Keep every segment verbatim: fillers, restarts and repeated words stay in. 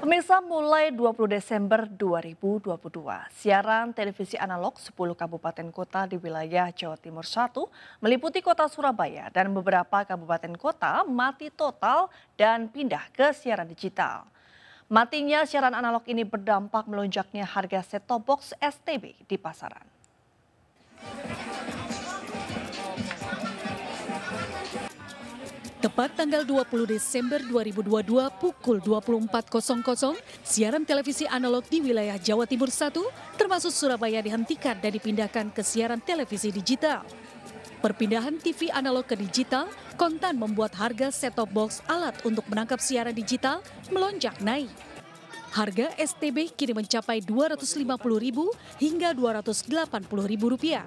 Pemirsa, mulai dua puluh Desember dua ribu dua puluh dua, siaran televisi analog sepuluh kabupaten kota di wilayah Jawa Timur satu meliputi kota Surabaya dan beberapa kabupaten kota mati total dan pindah ke siaran digital. Matinya siaran analog ini berdampak melonjaknya harga set-top box S T B di pasaran. Tepat tanggal dua puluh Desember dua ribu dua puluh dua pukul dua puluh empat nol nol, siaran televisi analog di wilayah Jawa Timur satu termasuk Surabaya dihentikan dan dipindahkan ke siaran televisi digital. Perpindahan T V analog ke digital kontan membuat harga set-top box alat untuk menangkap siaran digital melonjak naik. Harga S T B kini mencapai dua ratus lima puluh ribu rupiah hingga dua ratus delapan puluh ribu rupiah.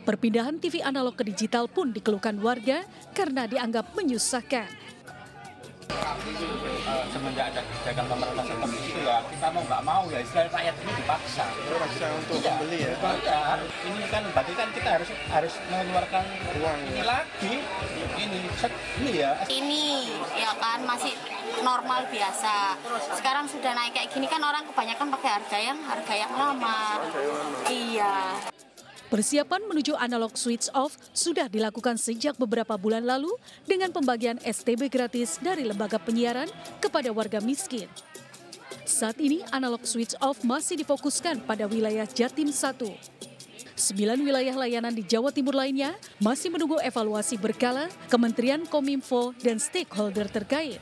Perpindahan T V analog ke digital pun dikeluhkan warga karena dianggap menyusahkan. Semenjak ada kebijakan pemerintah seperti itu ya, kita mau nggak mau ya, istilahnya rakyat ini dipaksa. Dipaksa untuk ya, membeli ya. Dipaksa. Ini kan berarti kan kita harus harus mengeluarkan uang ini lagi, ini ini ya. Ini ya kan masih normal biasa. Sekarang sudah naik kayak gini kan orang kebanyakan pakai harga yang harga yang lama. Iya. Persiapan menuju analog switch off sudah dilakukan sejak beberapa bulan lalu dengan pembagian S T B gratis dari lembaga penyiaran kepada warga miskin. Saat ini analog switch off masih difokuskan pada wilayah Jatim satu. Sembilan wilayah layanan di Jawa Timur lainnya masih menunggu evaluasi berkala Kementerian Kominfo dan stakeholder terkait.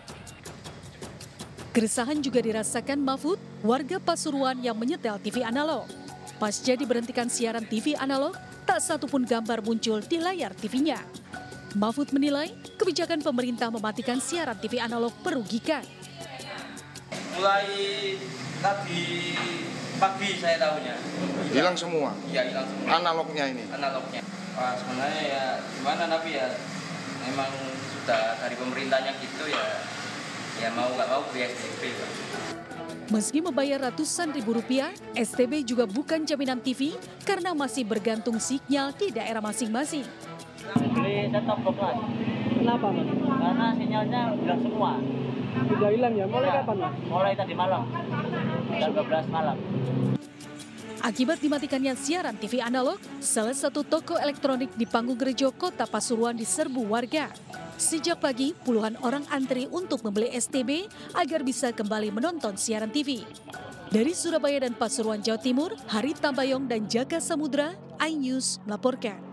Keresahan juga dirasakan Mahfud, warga Pasuruan yang menyetel T V analog. Pasca diberhentikan siaran T V analog, tak satu pun gambar muncul di layar T V-nya. Mahfud menilai kebijakan pemerintah mematikan siaran T V analog merugikan. Mulai tadi pagi saya tahunya. Hilang semua? Iya, hilang semua. Analognya ini? Analognya. Wah, sebenarnya ya gimana tapi ya memang sudah dari pemerintahnya gitu ya, ya mau nggak mau beli S T B. Meski membayar ratusan ribu rupiah, S T B juga bukan jaminan T V karena masih bergantung sinyal di daerah masing-masing. Beli set-top box lagi. Kenapa, Mas? Karena sinyalnya hilang semua. Sudah hilang ya? Mulai kapan, Mas? Mulai tadi malam, jam dua belas malam. Akibat dimatikannya siaran T V analog, salah satu toko elektronik di Panggungrejo, Kota Pasuruan diserbu warga. Sejak pagi, puluhan orang antri untuk membeli S T B agar bisa kembali menonton siaran T V. Dari Surabaya dan Pasuruan, Jawa Timur, Harita Bayong dan Jaka Samudra, iNews melaporkan.